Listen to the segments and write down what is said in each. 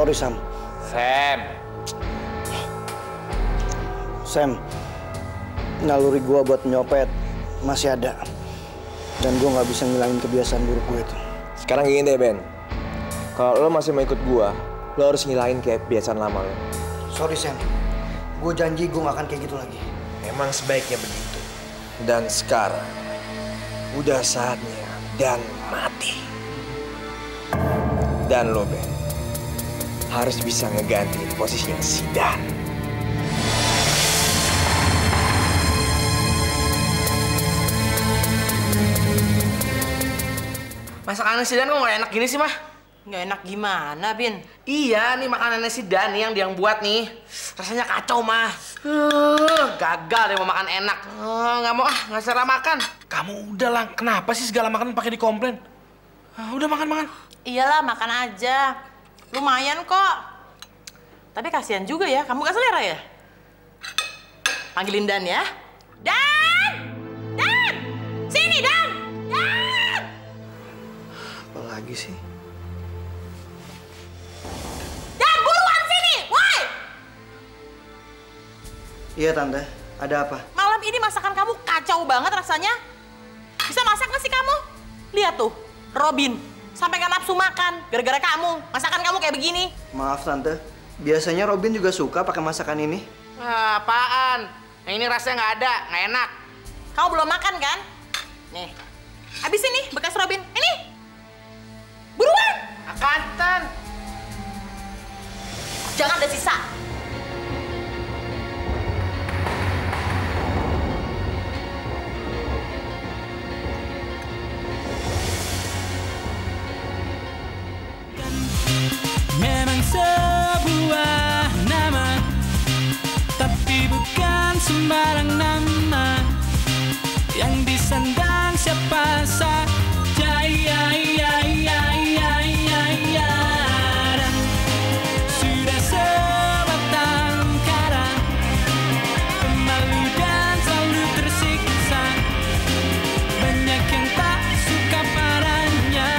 Sorry, Sam. Sam, naluri gua buat nyopet masih ada. Dan gua nggak bisa ngilangin kebiasaan buruk gua itu. Sekarang gini deh, Ben. Kalau lo masih mau ikut gua, lo harus ngilangin kebiasaan lama lo. Sorry, Sam. Gua janji gua nggak akan kayak gitu lagi. Emang sebaiknya begitu. Dan sekarang, udah saatnya Dan mati. Dan lo, Ben, harus bisa ngegantiin posisinya si Dan. Masakannya si Dan kok nggak enak gini sih, Mah? Nggak enak gimana, Bin? Iya, nih makanannya si Dan yang dia buat nih. Rasanya kacau, Mah. Gagal deh mau makan enak. Nggak mau, nggak serah makan. Kamu udahlah, kenapa sih segala makanan pakai dikomplain? Udah makan-makan. Iyalah, makan aja. Lumayan kok. Tapi kasihan juga ya, kamu gak selera ya? Panggilin Dan ya. Dan! Dan! Sini, Dan! Apalagi sih? Dan, buruan sini! Woi! Iya, Tante. Ada apa? Malam ini masakan kamu kacau banget rasanya. Bisa masak nggak sih kamu? Lihat tuh, Robin. Sampai gak nafsu makan, gara-gara kamu. Masakan kamu kayak begini. Maaf, Tante. Biasanya Robin juga suka pakai masakan ini. Apaan? Yang ini rasanya nggak ada, nggak enak. Kamu belum makan, kan? Nih. Habis ini, bekas Robin. Ini! Buruan! Makan, Tan. Jangan ada sisa. Memang sebuah nama, tapi bukan sembarang nama yang disandang siapa saja. Sudah sebatang kara, pemalu dan selalu tersiksa. Banyak yang tak suka padanya.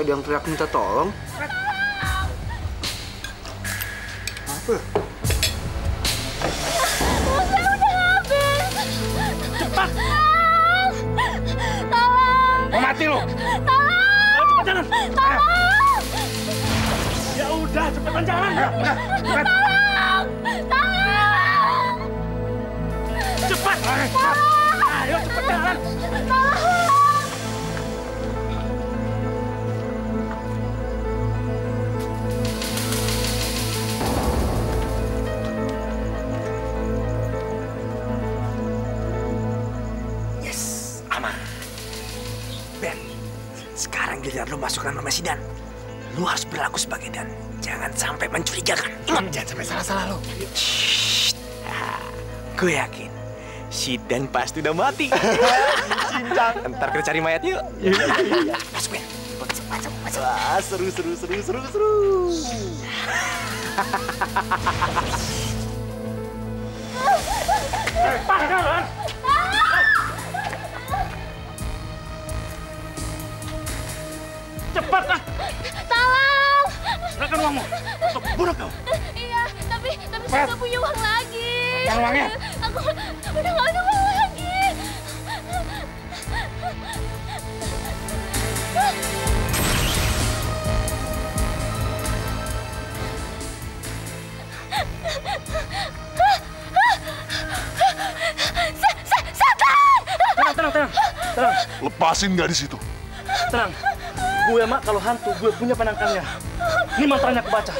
Ada yang teriak minta tolong. Apa? Saya udah habis. Cepat! Tolong! Mau mati lo! Tolong! Cepat jalan! Tolong! Ya udah, cepetan jalan! Tolong! Tolong! Cepat! Ayo cepat jalan! Tolong! Lu masukkan nama si Dan. Lu harus berlaku sebagai Dan. Jangan sampai mencurigakan. Ingat, jangan sampai salah-salah lu. Gue yakin si Dan pasti udah mati. Cincang. Ntar kita cari mayat yuk. Masuk, Ben. Masuk. Wah, seru. Cepat, jalan! Cepat, ah! Tolong! Bodoh kau? Iya, tapi saya nggak punya uang lagi. Yang uangnya? Aku udah nggak ada uang lagi. Setan! Tenang. Lepasin nggak di situ? Tenang. Gue, Mak, kalau hantu, gue punya penangkalnya. Ini mantranya kebaca.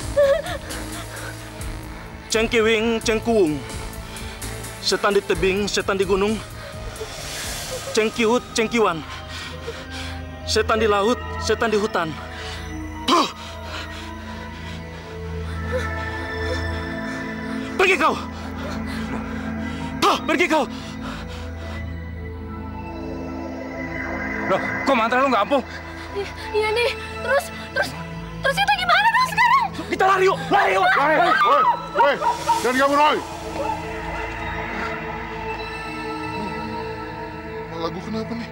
Cengkiwing, cengkuung. Setan di tebing, setan di gunung. Cengkiut, cengkiwan. Setan di laut, setan di hutan. Pergi kau! Pergi kau! Loh, kok mantra lu nggak ampuh? Iya nih, terus kita gimana dong sekarang? Kita lari yuk, lari. Woi, jangan kabur, Roy. Malah gue kenapa nih?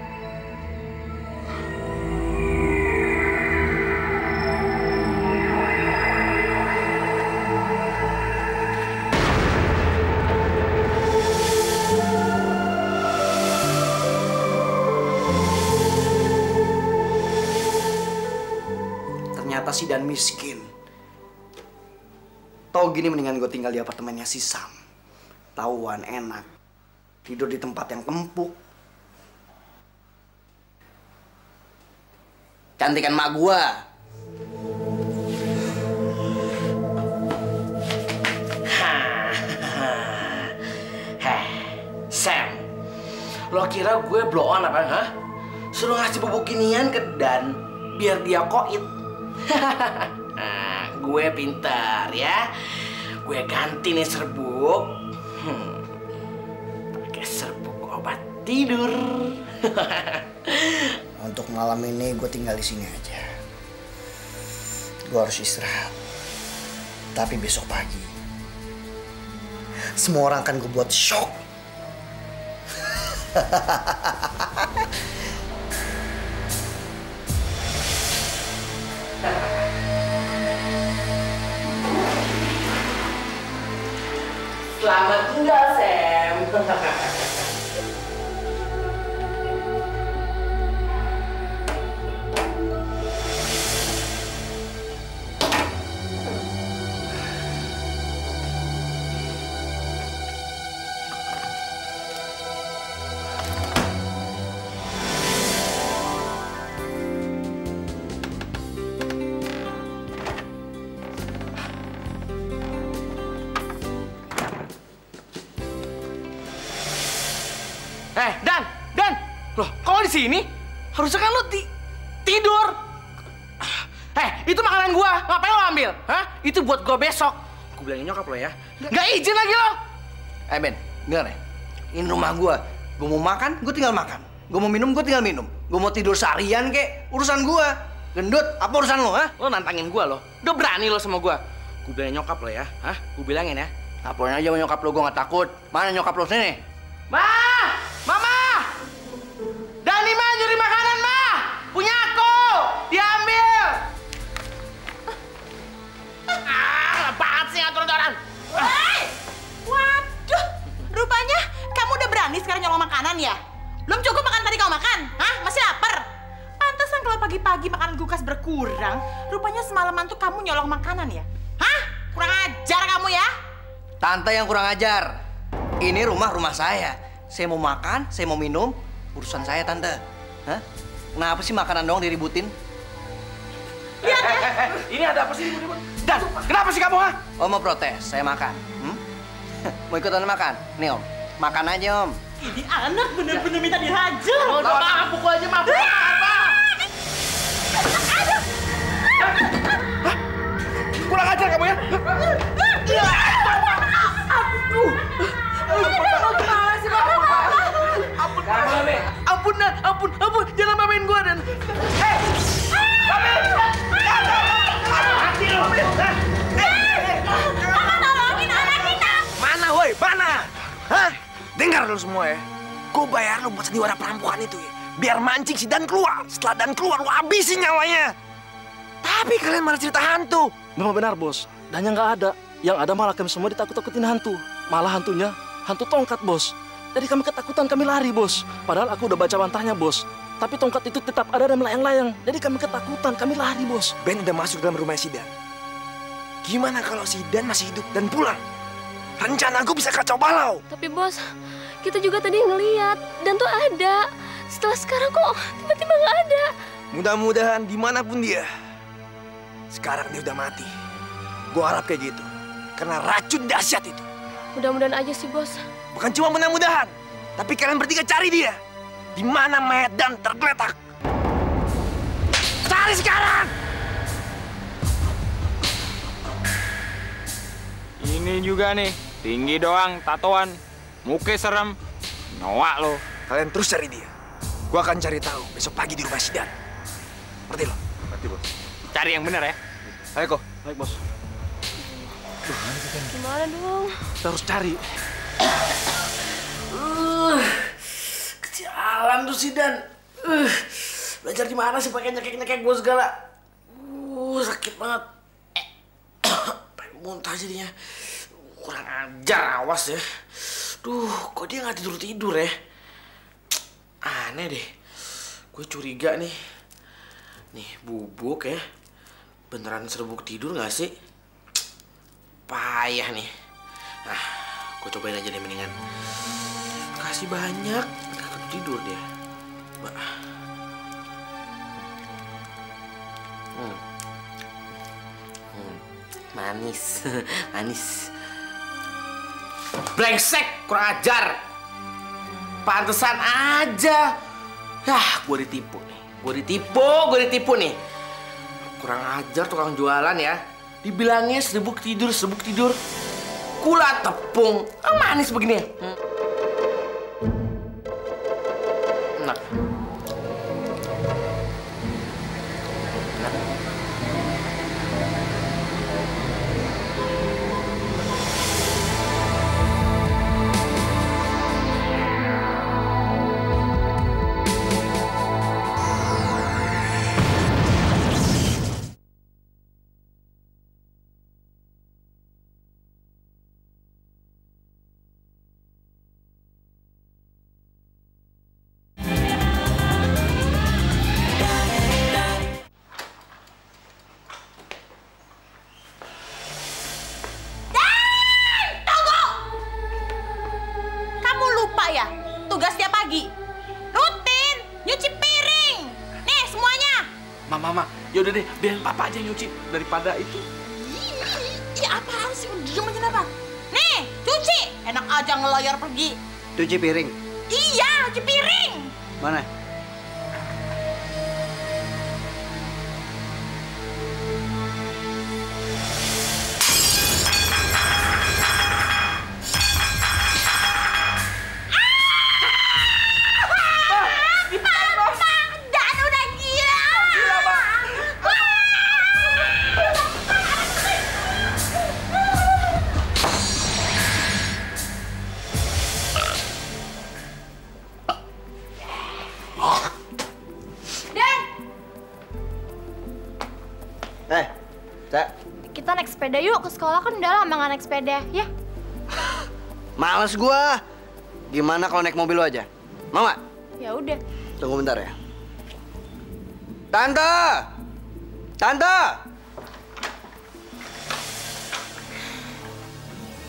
Si Dan miskin. Tau gini mendingan gue tinggal di apartemennya si Sam. Tauan enak. Tidur di tempat yang empuk. Cantikan mak gue. Sam, lo kira gue blow on apa? Hah? Suruh ngasih bubuk ginian ke Dan biar dia koit. Gue pintar ya. Gue ganti nih serbuk. Pakai serbuk obat tidur. Untuk malam ini gue tinggal di sini aja. Gue harus istirahat. Tapi besok pagi semua orang akan gue buat shock. Selamat tinggal, Sam. Dan, loh, kalau di sini harusnya kan lo tidur. Itu makanan gua, ngapain lo ambil? Hah? Itu buat gua besok. Gua bilangin nyokap lo ya. Nggak izin lagi lo. Ben, dengar ya. Ini rumah gua. Gua mau makan, gua tinggal makan. Gua mau minum, gua tinggal minum. Gua mau tidur seharian kek, urusan gua. Gendut, apa urusan lo? Hah? Lo nantangin gua lo. Udah berani lo sama gua. Gua bilangin nyokap lo ya. Hah? Gua bilangin ya. Laporin aja sama nyokap lo, gua nggak takut. Mana nyokap lo sini? Mama! Dani, Ma, nyuri makanan, Ma! Punya aku! Diambil! Apaan sih ngatur orang? Woi! Waduh! Rupanya kamu udah berani sekarang nyolong makanan ya? Belum cukup makan tadi kau makan? Hah? Masih lapar? Pantesan kalau pagi-pagi makanan kulkas berkurang. Rupanya semalaman tuh kamu nyolong makanan ya? Hah? Kurang ajar kamu ya? Tante yang kurang ajar. Ini rumah saya. Saya mau makan, saya mau minum, urusan saya, Tante. Hah? Kenapa sih makanan doang diributin? Ini ada apa sih ribut-ribut? Dan, kenapa sih kamu, ha? Om mau protes, saya makan. Mau ikut Tante makan? Nih, Om. Makan aja, Om. Ini anak bener-bener minta dihajar. Oh, maaf, pukul aja, maaf. Apa? Kurang ajar kamu, ya? Aduh! Ampun, jangan main gua Dan. Mana woi, mana? Hah? Dengar lu semua ya. Gua bayar lu buat sandiwara perampokan itu ya. Biar mancing si Dan keluar. Setelah Dan keluar, lu habisin nyawanya. Tapi kalian malah cerita hantu. Memang benar, Bos. Dannya nggak ada. Yang ada malah kami semua ditakut-takutin hantu. Malah hantunya, hantu tongkat, Bos. Jadi kami ketakutan, kami lari, Bos. Padahal aku udah baca bantahnya, Bos. Tapi tongkat itu tetap ada dan melayang-layang. Jadi kami ketakutan, kami lari, Bos. Ben udah masuk dalam rumah si Dan. Gimana kalau si Dan masih hidup dan pulang? Rencana aku bisa kacau balau. Tapi, Bos, kita juga tadi ngeliat. Dan tuh ada. Setelah sekarang kok tiba-tiba nggak ada. Mudah-mudahan dimanapun dia, sekarang dia udah mati. Gua harap kayak gitu. Karena racun dahsyat itu. Mudah-mudahan aja sih, Bos. Bukan cuma mudah-mudahan, tapi kalian bertiga cari dia. Di mana Medan tergeletak. Cari sekarang! Ini juga nih, tinggi doang, tatoan. Muka serem, noak lo. Kalian terus cari dia. Gua akan cari tahu besok pagi di rumah si Dan. Ngerti lo? Ngerti, Bos. Cari yang benar ya. Ayo, kok. Baik, Bos. Gimana dong? Kita harus cari. Kecialan tuh si Dan. Belajar di mana sih pakai nyekek-nyekek gua segala? Sakit banget. Pengen muntah jadinya. Kurang ajar, awas ya. Duh, kok dia nggak tidur-tidur ya? Aneh deh, gue curiga nih. Nih, bubuk ya. Beneran serbuk tidur gak sih? Payah nih. Nah, gue cobain aja deh mendingan. Kasih banyak, gak tidur dia. Manis, manis. Brengsek, kurang ajar. Pantesan aja. Yah, gue ditipu nih. Gue ditipu nih. Kurang ajar tukang jualan ya. Dibilangnya serbuk tidur. Kula tepung. Manis begini ya. Enak. Udah deh, biarin papa aja yang nyuci daripada itu. Iya, apaan sih? Diam aja kenapa? Nih, cuci. Enak aja ngelayar pergi. Cuci piring? Iya, cuci piring. Mana? Sepeda yuk, ke sekolah kan udah lama gak naik sepeda, ya? Males gua. Gimana kalau naik mobil lo aja? Mau gak? Ya udah. Tunggu bentar ya. Tante! Tante!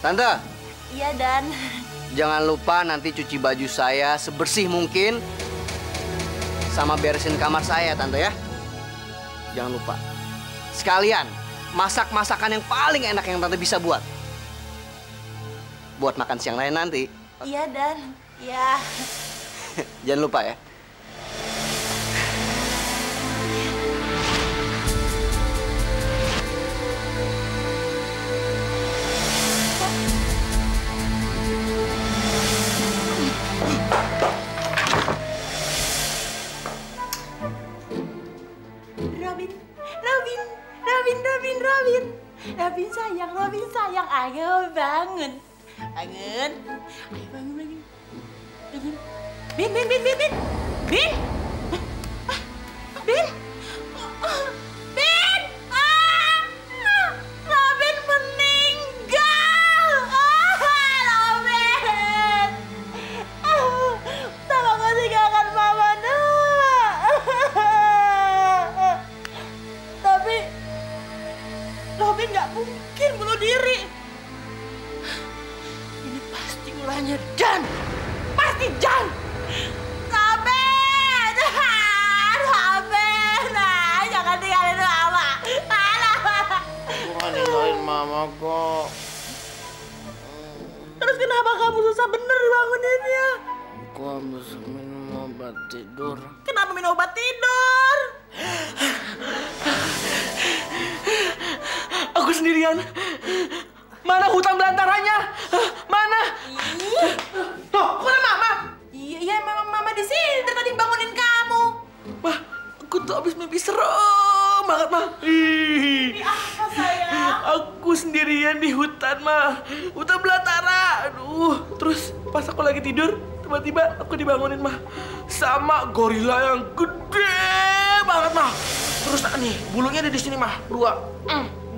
Tante! Iya, Dan. Jangan lupa nanti cuci baju saya sebersih mungkin. Sama beresin kamar saya, Tante ya. Jangan lupa. Sekalian. Masak-masakan yang paling enak yang Tante bisa buat. Buat makan siang lain nanti. Iya, Dan. Iya. Jangan lupa ya. Robin sayang, ayo bangun. Bangun. Bin! Robin namanya Dan. Pasti Dan. Saben, saben, nah jangan tinggalin mama. Bukan tinggalin mama kok. Terus kenapa kamu susah bener banguninnya? Aku harus minum obat tidur. Kenapa minum obat tidur? Aku sendirian. Mana hutan belantaranya? Mana? Loh, kok ada mama? Iya, mama di sini. Tadi bangunin kamu. Mah, aku tuh abis mimpi serem banget, Mah. Ini apa, sayang? Aku sendirian di hutan, Mah. Hutan belantara. Aduh, terus pas aku lagi tidur, tiba-tiba aku dibangunin, Mah. Sama gorila yang gede banget, Mah. Terus nih, bulunya ada di sini, Mah. Dua.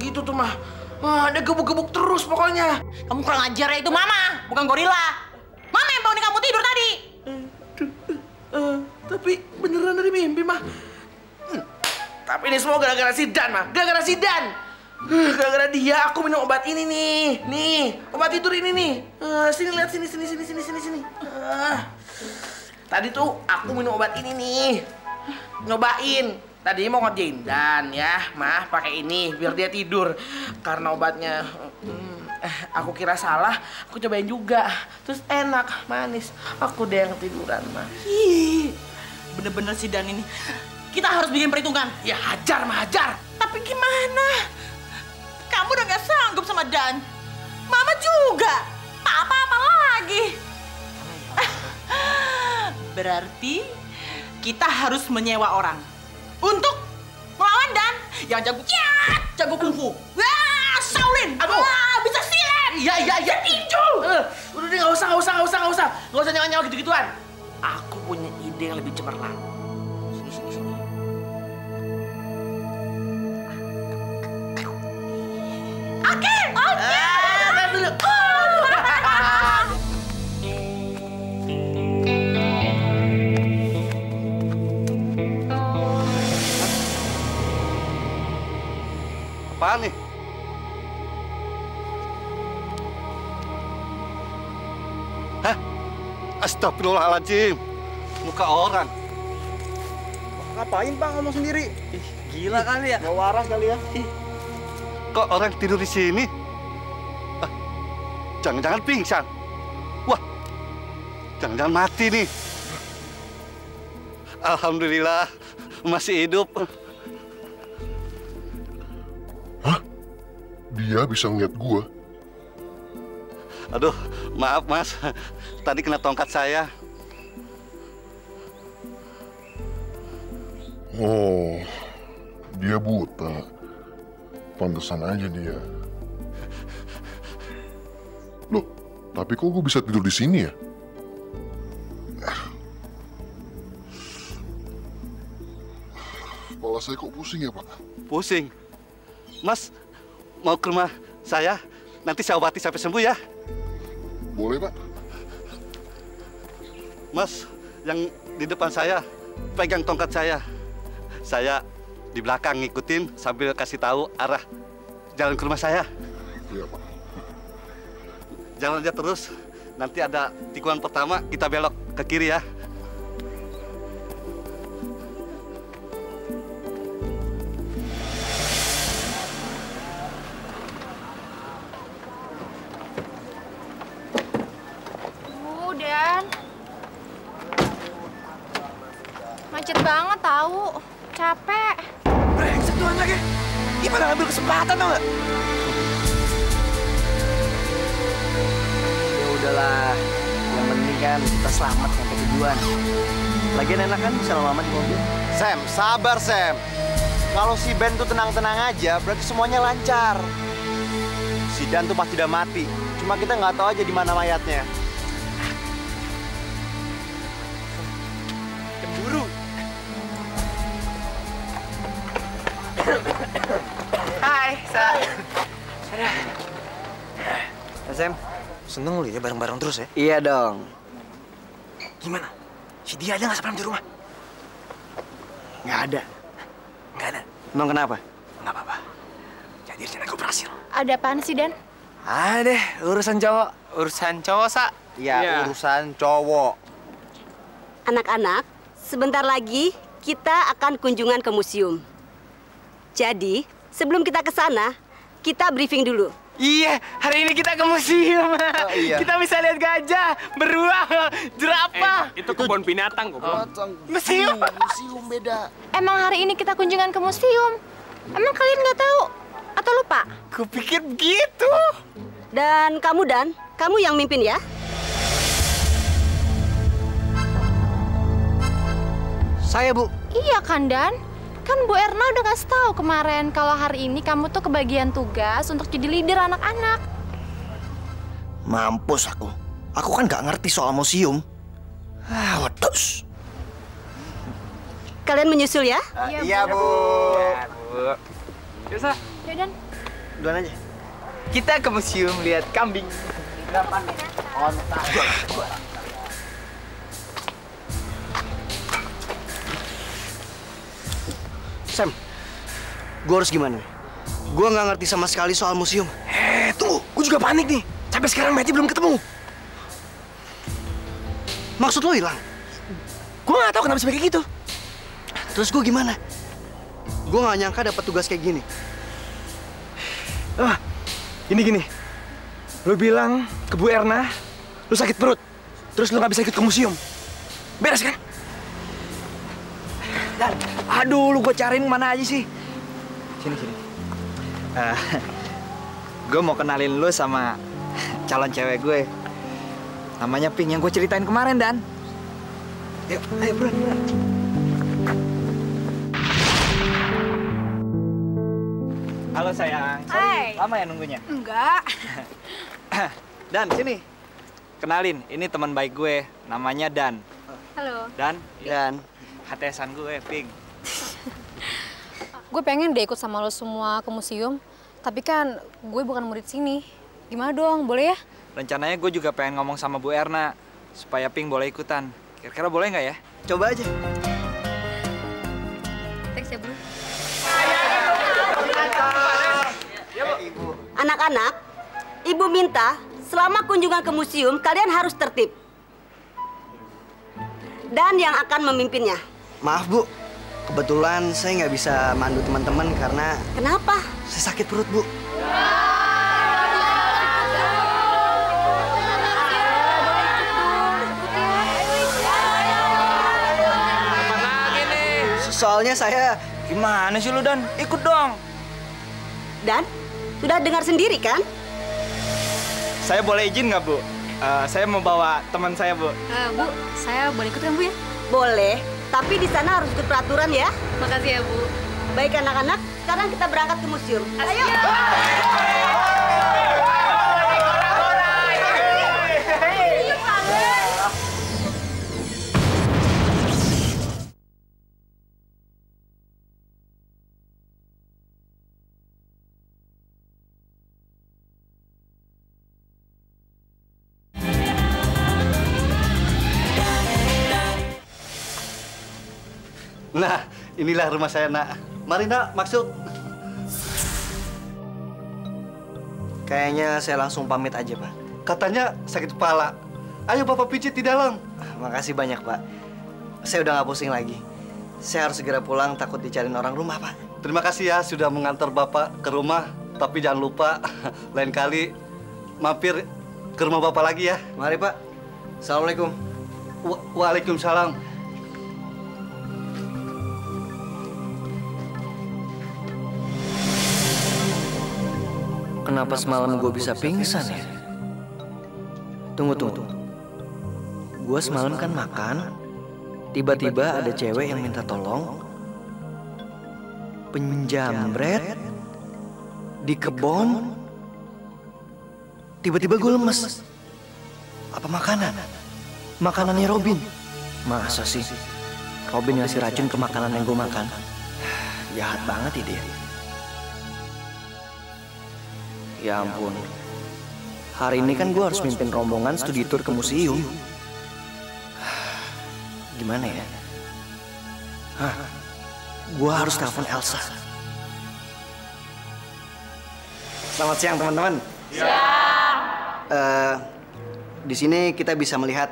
Gitu tuh, Mah. Wah, ada gebuk-gebuk terus pokoknya. Kamu kurang ajar ya, itu mama, bukan gorila. Mama yang bangunin kamu tidur tadi. Tapi beneran dari mimpi, Mah. Tapi ini semua gara-gara si Dan, Mah. Gara-gara si Dan. Gara-gara dia aku minum obat ini nih. Nih, obat tidur ini nih. Sini lihat sini. Tadi tuh aku minum obat ini nih. Nyobain. Tadinya mau ngerjain Dan ya, Mah, pakai ini biar dia tidur. Karena obatnya aku kira salah, aku cobain juga. Terus enak, manis. Aku deh yang ketiduran, Mah. Ih, bener-bener si Dan ini. Kita harus bikin perhitungan. Ya, hajar, Mah, hajar. Tapi gimana? Kamu udah gak sanggup sama Dan. Mama juga. Tak apa-apa lagi. Berarti kita harus menyewa orang. Untuk melawan Dan yang jago kungfu. Wah, Shaolin. Wah, bisa silat. Iya. Tinju. Udah deh, nggak usah. Nggak usah nyawa-nyawa gitu-gituan. Aku punya ide yang lebih cemerlang. Sini. Oke. Apaan nih? Hah? Astagfirullahaladzim. Muka orang. Ngapain, Bang, ngomong sendiri? Ih, gila kali ya? Nggak waras kali ya? Ih. Kok orang tidur di sini? Jangan-jangan pingsan. Wah, jangan-jangan mati nih. Alhamdulillah, masih hidup. Dia bisa ngeliat gua. Aduh, maaf Mas. Tadi kena tongkat saya. Oh, dia buta. Pantesan aja dia. Loh, tapi kok gua bisa tidur di sini ya? Kepala saya kok pusing ya, Pak? Pusing? Mas, mau ke rumah saya? Nanti saya obati sampai sembuh ya. Boleh, Pak. Mas, yang di depan saya pegang tongkat saya. Saya di belakang ngikutin sambil kasih tahu arah jalan ke rumah saya. Iya, Pak. Jalan aja terus. Nanti ada tikungan pertama, kita belok ke kiri ya. Macet banget tahu, capek. Brengsek tuh anaknya. Gimana ambil kesempatan tau gak? Ya udahlah, yang penting kan kita selamat sampai tujuan. Lagian enak kan bisa lama-lama di mobil. Sam, sabar Sam. Kalau si Ben tuh tenang-tenang aja, berarti semuanya lancar. Si Dan tuh pasti udah mati. Cuma kita nggak tahu aja di mana mayatnya. Hai, Sa. Sam, seneng lu ya bareng-bareng terus ya? Iya dong. Gimana? Si dia ada nggak semalam di rumah? Nggak ada. Emang kenapa? Nggak apa-apa. Jadi rencana gue berhasil. Ada apaan sih, Dan? Ada urusan cowok, Sa. Iya, urusan cowok. Anak-anak, sebentar lagi kita akan kunjungan ke museum. Jadi, sebelum kita ke sana, kita briefing dulu. Iya, hari ini kita ke museum. Oh, iya. Kita bisa lihat gajah, beruang, jerapah. Itu kebun binatang, goblok. Museum. Museum beda. Emang hari ini kita kunjungan ke museum? Emang kalian nggak tahu? Atau lupa? Kupikir begitu. Dan kamu, Dan, kamu yang mimpin ya. Saya, Bu. Iya kan, Dan? Kan Bu Erna udah ngasih tahu kemarin kalau hari ini kamu tuh kebagian tugas untuk jadi leader anak-anak. Mampus aku. Aku kan nggak ngerti soal museum. Ah, waduh. Kalian menyusul ya? Iya, Bu. Iya, Bu. Yaudah. Ya, Dan. Duluan aja. Kita ke museum lihat kambing. Onta. Sam, gue harus gimana? Gue nggak ngerti sama sekali soal museum. Hei, tunggu. Gue juga panik nih. Sampai sekarang Meti belum ketemu. Maksud lo hilang? Gue nggak tahu kenapa sampai kayak gitu. Terus gue gimana? Gue nggak nyangka dapat tugas kayak gini. Ah, gini. Lo bilang ke Bu Erna, lo sakit perut. Terus lo nggak bisa ikut ke museum. Beres kan? Dan, aduh, lu gue cariin mana aja sih? Sini. Gue mau kenalin lu sama calon cewek gue. Namanya Pink, yang gue ceritain kemarin, Dan. Yuk, ayo bro. Halo, sayang. Sorry, lama ya nunggunya? Enggak. Dan, sini. Kenalin, ini teman baik gue. Namanya Dan. Halo. Dan. Hatesan gue, Pink. Gue pengen deh ikut sama lo semua ke museum. Tapi kan gue bukan murid sini. Gimana dong, boleh ya? Rencananya gue juga pengen ngomong sama Bu Erna. Supaya Pink boleh ikutan. Kira-kira boleh nggak ya? Coba aja. Thanks ya, Bro. Anak-anak, Ibu minta selama kunjungan ke museum kalian harus tertib. Dan yang akan memimpinnya. Maaf, Bu. Kebetulan saya nggak bisa mandu teman-teman karena... Kenapa? Saya sakit perut, Bu. Apa lagi nih? Soalnya saya... Gimana sih lu, Dan? Ikut dong. Dan, sudah dengar sendiri, kan? Saya boleh izin nggak, Bu? Saya mau bawa teman saya, Bu. Bu, saya boleh ikut kan, Bu, ya? Boleh. Tapi di sana harus ikut peraturan ya. Makasih ya, Bu. Baik anak-anak, sekarang kita berangkat ke museum. Ayo. Nah, inilah rumah saya, Nak. Mari, Nak, masuk. Kayaknya saya langsung pamit aja, Pak. Katanya sakit kepala. Ayo Bapak pijit di dalam. Makasih banyak, Pak. Saya udah nggak pusing lagi. Saya harus segera pulang, takut dicariin orang rumah, Pak. Terima kasih ya sudah mengantar Bapak ke rumah. Tapi jangan lupa, lain kali mampir ke rumah Bapak lagi ya. Mari, Pak. Assalamualaikum. Waalaikumsalam. Kenapa semalam gue bisa pingsan ya? Tunggu. Gue semalam kan makan, tiba-tiba ada cewek yang minta tolong, penjamret, di kebon, tiba-tiba gue lemes. Apa makanan? Makanannya Robin. Masa sih? Robin ngasih racun ke makanan yang gue makan. Jahat banget ide. Ya ampun, hari ini kan gue harus mimpin rombongan studi tour ke museum. Gimana ya? Gue harus telepon Elsa. Selamat siang, teman-teman. Siang. Di sini kita bisa melihat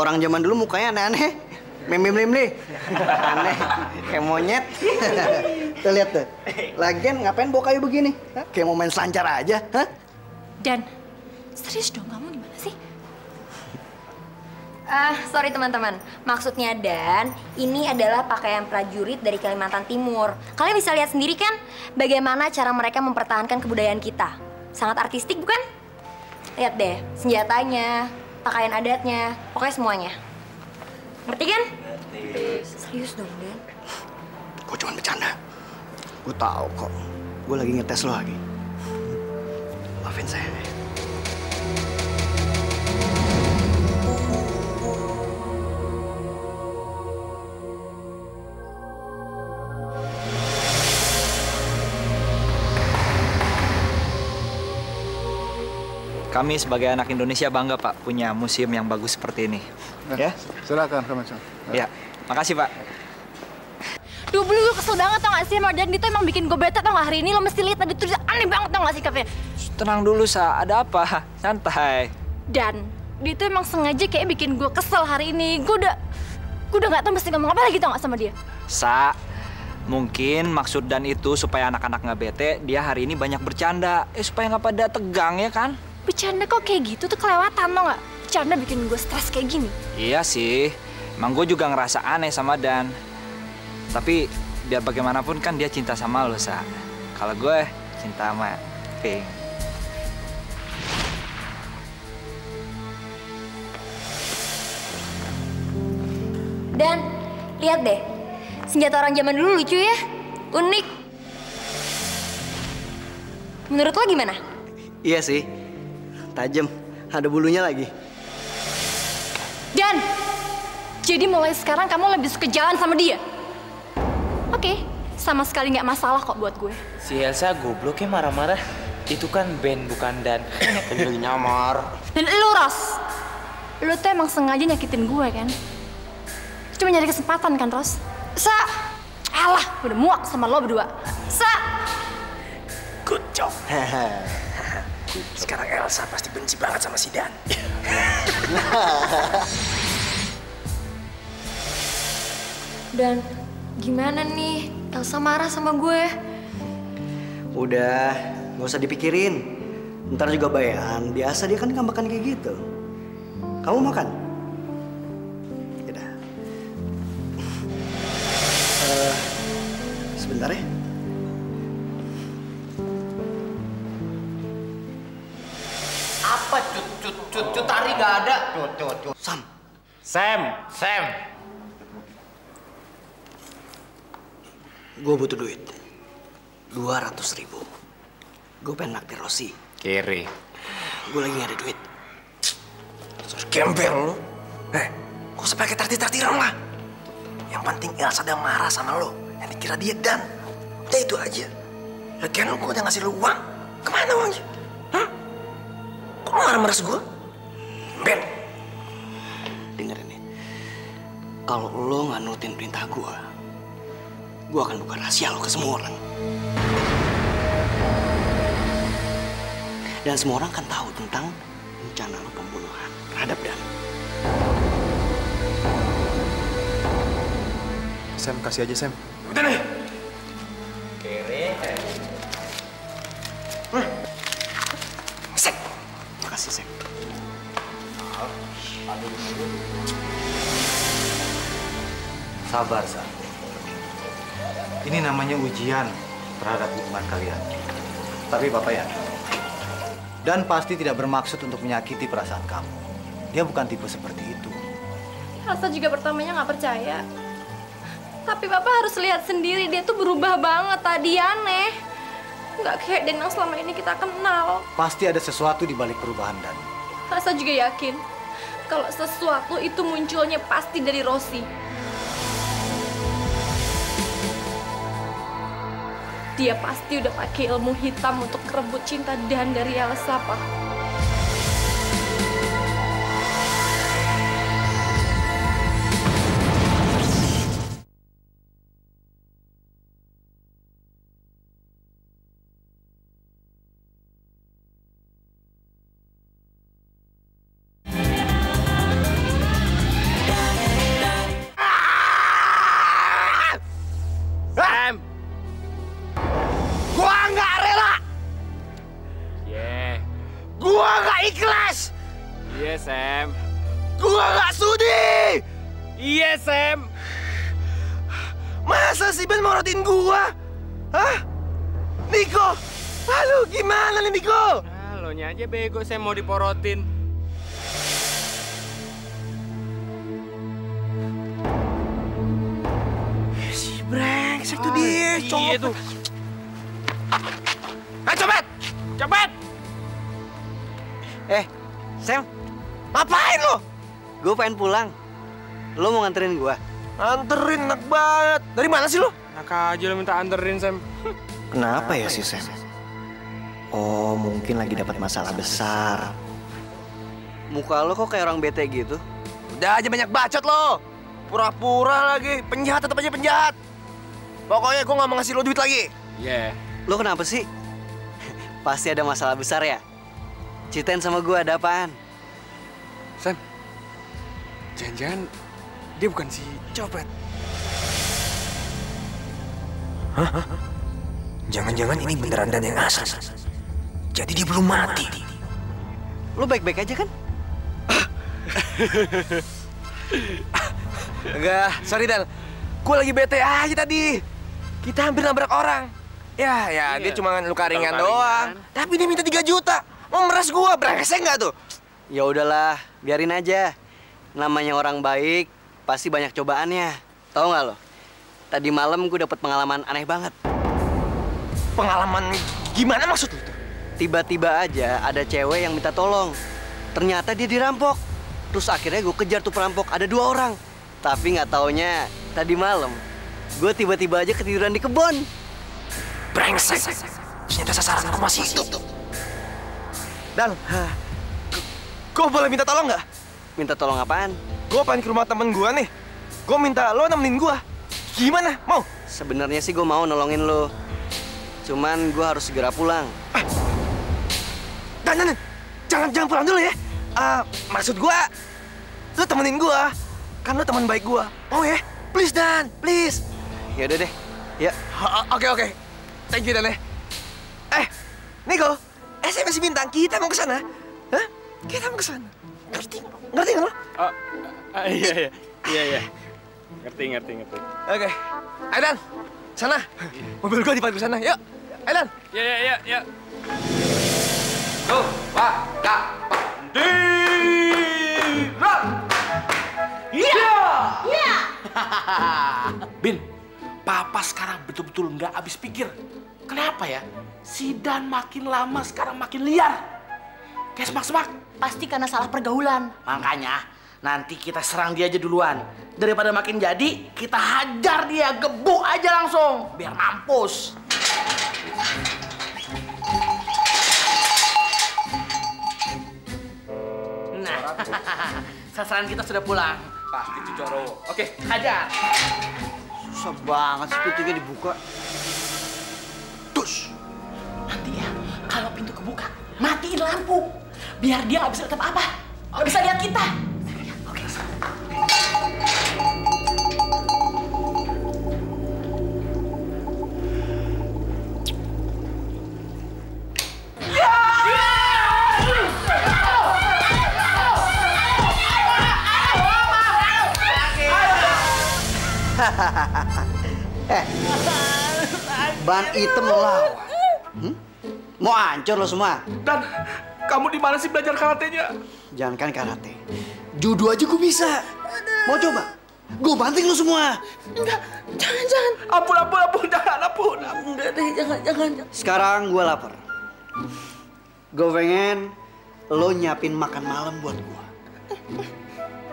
orang zaman dulu mukanya aneh-aneh. Mimim-mimli. Aneh, kayak monyet. Tuh lihat tuh. Lagian ngapain bawa kayu begini? Hah? Kayak mau main selancar aja, hah? Dan, serius dong kamu gimana sih? Sorry teman-teman. Maksudnya Dan, ini adalah pakaian prajurit dari Kalimantan Timur. Kalian bisa lihat sendiri kan bagaimana cara mereka mempertahankan kebudayaan kita. Sangat artistik bukan? Lihat deh, senjatanya, pakaian adatnya, pokoknya semuanya. Ngerti kan? Serius dong, Den. Gue cuma bercanda. Gue tahu kok. Gue lagi ngetes lo lagi. Maafin saya. Kami sebagai anak Indonesia bangga, Pak, punya museum yang bagus seperti ini. Ya, silakan, Kamacan. Ya, makasih, Pak. Duh, gue kesel banget tau gak sih, Marjan itu emang bikin gue bete tau gak hari ini. Lo mesti lihat tadi terus aneh banget tau gak sikapnya. Tenang dulu, Sa. Ada apa? Santai. Dan, dia itu emang sengaja kayak bikin gue kesel hari ini. Gue udah gak tau mesti ngomong apa lagi tau gak sama dia. Sa, mungkin maksud Dan itu supaya anak-anak gak bete, dia hari ini banyak bercanda. Supaya gak pada tegang, ya kan? Bercanda kok kayak gitu tuh kelewatan, tau gak? Bercanda bikin gue stres kayak gini. Iya sih, emang gue juga ngerasa aneh sama Dan. Tapi biar bagaimanapun kan dia cinta sama lo, Sa. Kalau gue cinta sama Pink. Dan, lihat deh. Senjata orang zaman dulu lucu ya, unik. Menurut lo gimana? Iya sih. Tajam, ada bulunya lagi. Dan, jadi mulai sekarang kamu lebih suka jalan sama dia? Oke, sama sekali nggak masalah kok buat gue. Si Elsa gobloknya marah-marah. Itu kan Ben, bukan Dan. Lagi nyamar. Dan lu, Ros. Lu tuh emang sengaja nyakitin gue, kan? Cuma nyari kesempatan, kan, Ros? Sa! Alah, udah muak sama lo berdua. Sa! Good job. Sekarang Elsa pasti benci banget sama si Dan. Dan, gimana nih? Elsa marah sama gue. Udah, nggak usah dipikirin. Ntar juga bayan. Biasa dia kan ngambek kayak gitu. Kamu makan? Yaudah. Sebentar ya. Cut tari nggak ada. Cut. Sam. Gue butuh duit. 200.000. Gue pengen naktir Rosi. Kiri. Gue lagi nggak ada duit. Gembel lo. Kok sepakai tartir-tartiran lah. Yang penting Elsa udah marah sama lo. Yang dikira dia Dan. Udah itu aja. Lagian gue udah ngasih lo uang. Kemana uangnya? Kok marah-marah gue? Ben, dengerin nih. Kalau lo nggak nurutin perintah gue akan buka rahasia lo ke semua orang. Dan semua orang akan tahu tentang rencana lo pembunuhan terhadap Dan. Sam, kasih aja, Sam. Udah nih. Kere. Sam, makasih, Sam. Sabar, Sa. Ini namanya ujian terhadap hubungan kalian. Tapi Bapak ya, Dan pasti tidak bermaksud untuk menyakiti perasaan kamu. Dia bukan tipe seperti itu. Elsa juga pertamanya nggak percaya. Tapi Bapak harus lihat sendiri, dia tuh berubah banget tadi, aneh. Nggak kayak Dan yang selama ini kita kenal. Pasti ada sesuatu di balik perubahan Dan. Elsa juga yakin kalau sesuatu itu munculnya pasti dari Rosi. Dia pasti udah pakai ilmu hitam untuk merebut cinta Dan dari Elsa, Pak. Gua nggak sudi! Iya, Sam. Masa si Ben morotin gua? Hah? Niko! Halo, gimana nih, Niko? Halo, nya aja bego, Sam mau diporotin. Si brengsek tuh dia, cowok. Ayo, cepet! Cepet! Sam, ngapain lo? Gue pengen pulang. Lo mau nganterin gue? Anterin, enak banget. Dari mana sih lo? Enak aja lo minta anterin, Sam. Kenapa ya sih, Sam? Oh, mungkin lagi dapat masalah besar. Muka lo kok kayak orang bete gitu? Udah aja banyak bacot lo. Pura-pura lagi. Penjahat tetap aja penjahat. Pokoknya gue gak mau ngasih lo duit lagi. Iya. Yeah. Lo kenapa sih? Pasti ada masalah besar ya? Ceritain sama gue ada apaan? Sam, jangan-jangan dia bukan si copet. Hah? Jangan-jangan ini beneran Dan yang asal. Jadi dia belum mati. Lu baik-baik aja kan? Enggak, sorry Dan. Gue lagi bete aja tadi. Kita hampir nabrak orang. Ya, iya. Dia cuma luka ringan doang. Tapi dia minta 3 juta. Mau meres gue, brengsek nggak tuh? Ya udahlah, biarin aja. Namanya orang baik, pasti banyak cobaannya. Tahu nggak lo? Tadi malam gue dapet pengalaman aneh banget. Pengalaman gimana maksud lo tuh? Tiba-tiba aja ada cewek yang minta tolong. Ternyata dia dirampok. Terus akhirnya gue kejar tuh perampok, ada 2 orang. Tapi nggak taunya tadi malam gue tiba-tiba aja ketiduran di kebun. Brengsek. Ternyata sasaran gue masih hidup. Dan. Gue boleh minta tolong nggak? Minta tolong apaan? Gue pengen ke rumah temen gue nih. Gue minta lo nemenin gue. Gimana? Mau? Sebenarnya sih gue mau nolongin lo. Cuman gue harus segera pulang. Dan. Jangan pulang dulu ya. Maksud gue, lo temenin gue. Kan lo teman baik gue. Mau ya? Please Dan, please. Yaudah deh. Ya. Oke. Thank you Dan ya. Niko, SMS bintang kita mau ke sana. Hah? Kita mau ke sana. Ngerti nggak lo? Iya. Ngerti. Oke. Ayo Dan, sana. Mobil gua di parkir sana. Yuk. Ayo Dan. Iya. Go, Pak, Kak, Pak. Dira. Iya. Bin, Papa sekarang betul-betul nggak habis pikir. Kenapa ya? Si Dan makin lama sekarang makin liar. Kayak semak-semak. Pasti karena salah pergaulan. Makanya nanti kita serang dia aja duluan. Daripada makin jadi, kita hajar dia, gebuk aja langsung. Biar mampus. Nah, sasaran kita sudah pulang. Pasti Cicoro. Oke, hajar. Susah banget sih pintunya dibuka. Dus. Nanti ya, kalau pintu kebuka, matiin lampu. Biar dia nggak bisa lihat apa-apa. Nggak bisa lihat kita. Oke. Ban hitam melawan. Mau hancur lo semua. Dan kamu di mana sih belajar karatenya? Jangankan karate, judo aja gue bisa. Mau coba? Gue banting lo semua. Enggak, jangan. Ampun, jangan, ampun. Enggak deh, jangan. Sekarang gue lapar. Gue pengen lo nyiapin makan malam buat gue.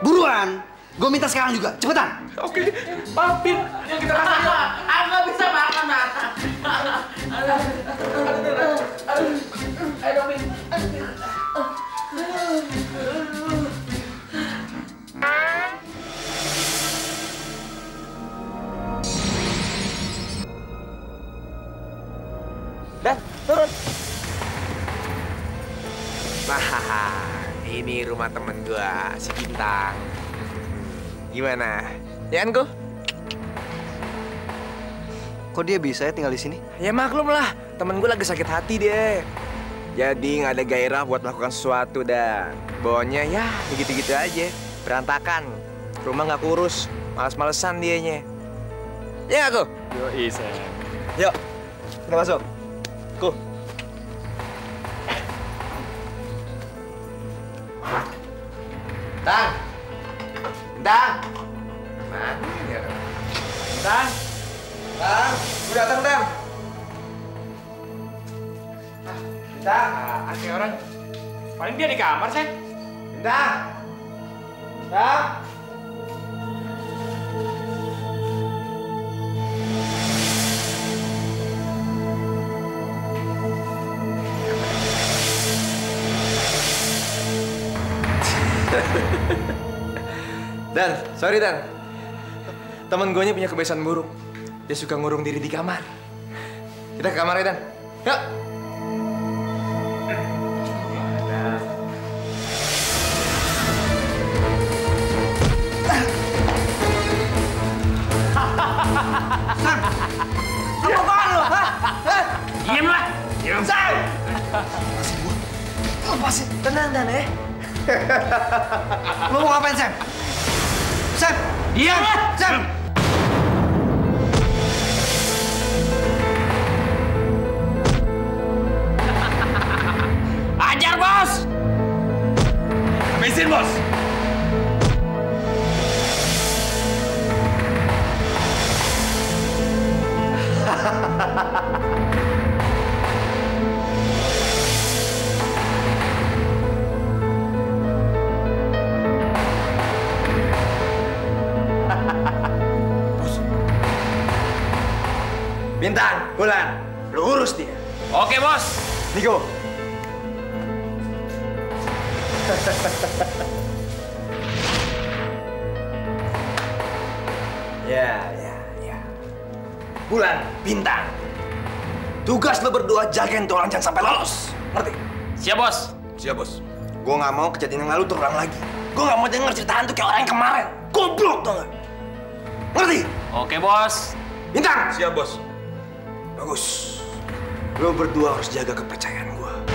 Buruan, gue minta sekarang juga, cepetan. Oke, maafin. Yang kita kasih lo, aku nggak bisa makan. Dan turun. Nah, ini rumah temen gua, si Bintang. Gimana? Ya kan, Go? Kok dia bisa ya tinggal di sini? Ya maklum lah, temen gua lagi sakit hati deh. Jadi nggak ada gairah buat melakukan sesuatu dan bawanya ya begitu-gitu aja. berantakan. Rumah nggak kurus, males-malesan dianya. Ya nggak, Ku? Yoi, sayang. Yuk, kita masuk. Ku. Bintang! Bintang! Mana ini orang? Bintang! Bang! Gue datang, Bang! Bintang! Asli orang. Paling dia di kamar, Sen. Bintang! Bintang! Dan, sorry Dan. Temen gue punya kebiasaan buruk. Dia suka ngurung diri di kamar. Kita ke kamarnya, Dan. Yuk! Sang! Apa apaan lo? Diam lah! Diam! Sang! Lepasin gue. Lepasin. Tenang, Dan, ya. Lo mau ngapain, Sam? Sam! Diam! Sam! Ajar, Bos! Habisin, Bos! Bintang, Bulan, lu urus dia. Oke, Bos. Niko. Ya. Bulan, Bintang. Tugas lu berdua jagain tuh orang, jangan sampai lolos. Ngerti? Siap, Bos. Siap, Bos. Gue nggak mau kejadian yang lalu terulang lagi. Gue nggak mau denger cerita hantu kayak orang yang kemarin. Goblok, tau nggak? Ngerti? Oke, Bos. Bintang! Siap, Bos. Bagus. Lo berdua harus jaga kepercayaan gua. Aku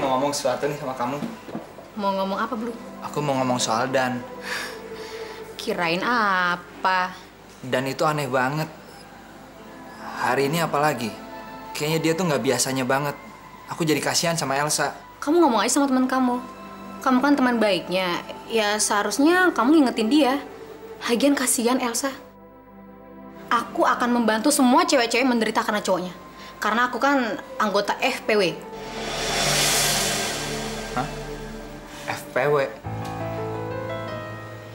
mau ngomong sesuatu nih sama kamu. Mau ngomong apa, Blue? Aku mau ngomong soal Dan. Kirain apa? Dan itu aneh banget. Hari ini apalagi? Kayaknya dia tuh nggak biasanya banget. Aku jadi kasihan sama Elsa. Kamu ngomong aja sama teman kamu. Kamu kan teman baiknya. Ya seharusnya kamu ngingetin dia. Lagian kasihan Elsa. Aku akan membantu semua cewek-cewek menderita karena cowoknya. Karena aku kan anggota FPW. Hah? FPW?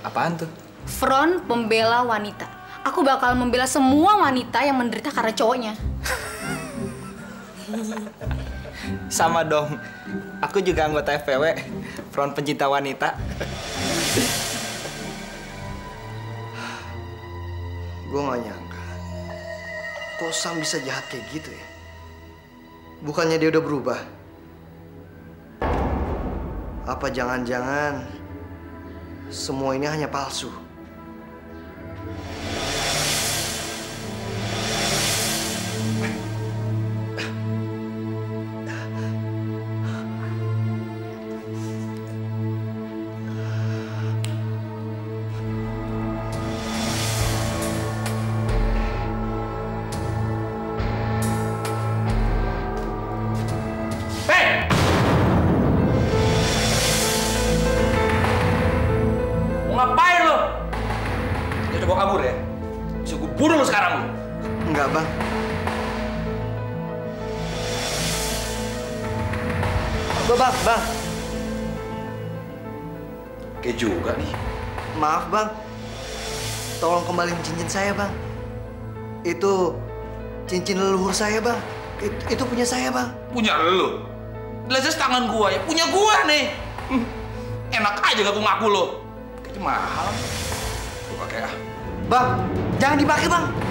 Apaan tuh? Front Pembela Wanita. Aku bakal membela semua wanita yang menderita karena cowoknya. Sama dong. Aku juga anggota FPW, Front Pencinta Wanita. Gue gak nyangka. Kok Sam bisa jahat kayak gitu ya? Bukannya dia udah berubah? Apa jangan-jangan semua ini hanya palsu? Bang. Kayak juga nih. Maaf, Bang. Tolong kembaliin cincin saya, Bang. Itu cincin leluhur saya, Bang. Itu punya saya, Bang. Punya lu? Jelas tangan gua ya. Punya gua nih. Enak aja gak ngaku lo. Kayaknya mahal. Gua pakai ah. Bang, jangan dipakai, Bang.